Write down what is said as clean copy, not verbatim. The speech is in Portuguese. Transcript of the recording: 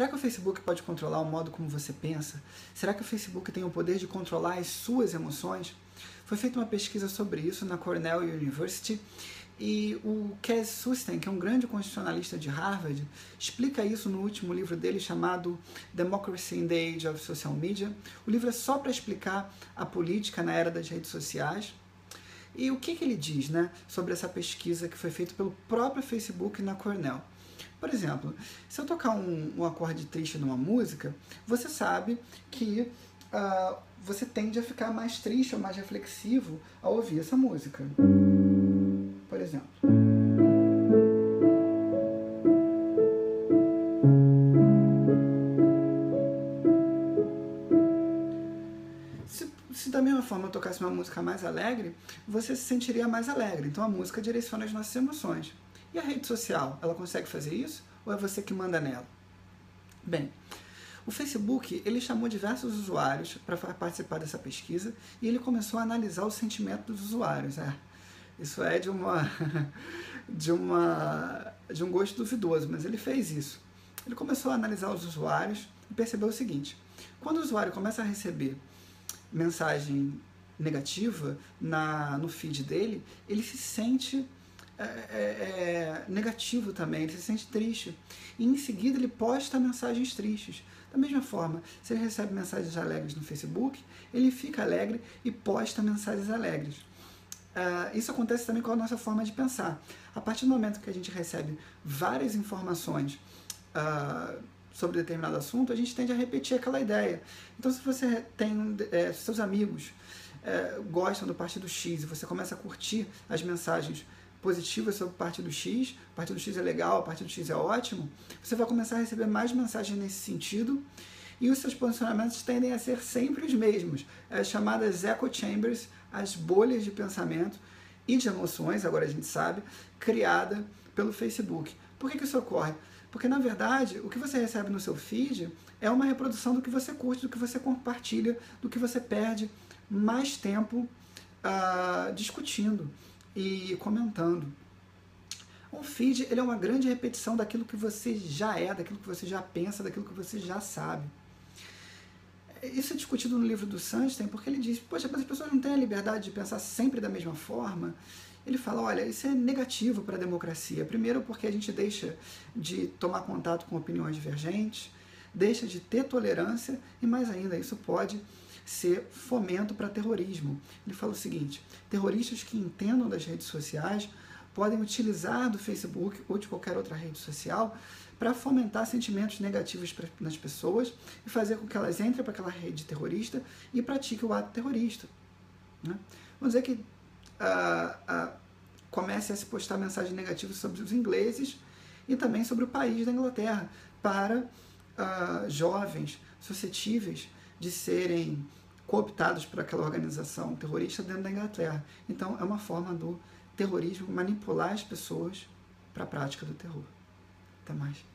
Será que o Facebook pode controlar o modo como você pensa? Será que o Facebook tem o poder de controlar as suas emoções? Foi feita uma pesquisa sobre isso na Cornell University e o Cass Sunstein, que é um grande constitucionalista de Harvard, explica isso no último livro dele chamado Democracy in the Age of Social Media. O livro é só para explicar a política na era das redes sociais. E o que ele diz, né, sobre essa pesquisa que foi feita pelo próprio Facebook na Cornell? Por exemplo, se eu tocar um acorde triste numa música, você sabe que você tende a ficar mais triste ou mais reflexivo ao ouvir essa música. Por exemplo. Se da mesma forma eu tocasse uma música mais alegre, você se sentiria mais alegre. Então a música direciona as nossas emoções. E a rede social, ela consegue fazer isso? Ou é você que manda nela? Bem, o Facebook, ele chamou diversos usuários para participar dessa pesquisa e ele começou a analisar o sentimento dos usuários. Isso é de um gosto duvidoso, mas ele fez isso. Ele começou a analisar os usuários e percebeu o seguinte: quando o usuário começa a receber mensagem negativa no feed dele, ele se sente negativo também, ele se sente triste. E em seguida ele posta mensagens tristes. Da mesma forma, se ele recebe mensagens alegres no Facebook, ele fica alegre e posta mensagens alegres. Isso acontece também com a nossa forma de pensar. A partir do momento que a gente recebe várias informações sobre determinado assunto, a gente tende a repetir aquela ideia. Então, se você tem seus amigos gostam do partido X e você começa a curtir as mensagens positivas sobre o partido X é legal, o partido X é ótimo, você vai começar a receber mais mensagens nesse sentido e os seus posicionamentos tendem a ser sempre os mesmos, as chamadas echo chambers, as bolhas de pensamento e de emoções, agora a gente sabe, criada pelo Facebook. Por que isso ocorre? Porque, na verdade, o que você recebe no seu feed é uma reprodução do que você curte, do que você compartilha, do que você perde mais tempo discutindo e comentando. Um feed, ele é uma grande repetição daquilo que você já é, daquilo que você já pensa, daquilo que você já sabe. Isso é discutido no livro do Sunstein, porque ele diz, poxa, mas as pessoas não têm a liberdade de pensar sempre da mesma forma. Ele fala, olha, isso é negativo para a democracia. Primeiro porque a gente deixa de tomar contato com opiniões divergentes, deixa de ter tolerância e mais ainda, isso pode ser fomento para terrorismo. Ele fala o seguinte, terroristas que entendam das redes sociais podem utilizar do Facebook ou de qualquer outra rede social para fomentar sentimentos negativos nas pessoas e fazer com que elas entrem para aquela rede terrorista e pratiquem o ato terrorista. Né? Vamos dizer que comece a se postar mensagens negativas sobre os ingleses e também sobre o país da Inglaterra para jovens suscetíveis de serem cooptados por aquela organização terrorista dentro da Inglaterra. Então é uma forma do terrorismo manipular as pessoas para a prática do terror. Até mais.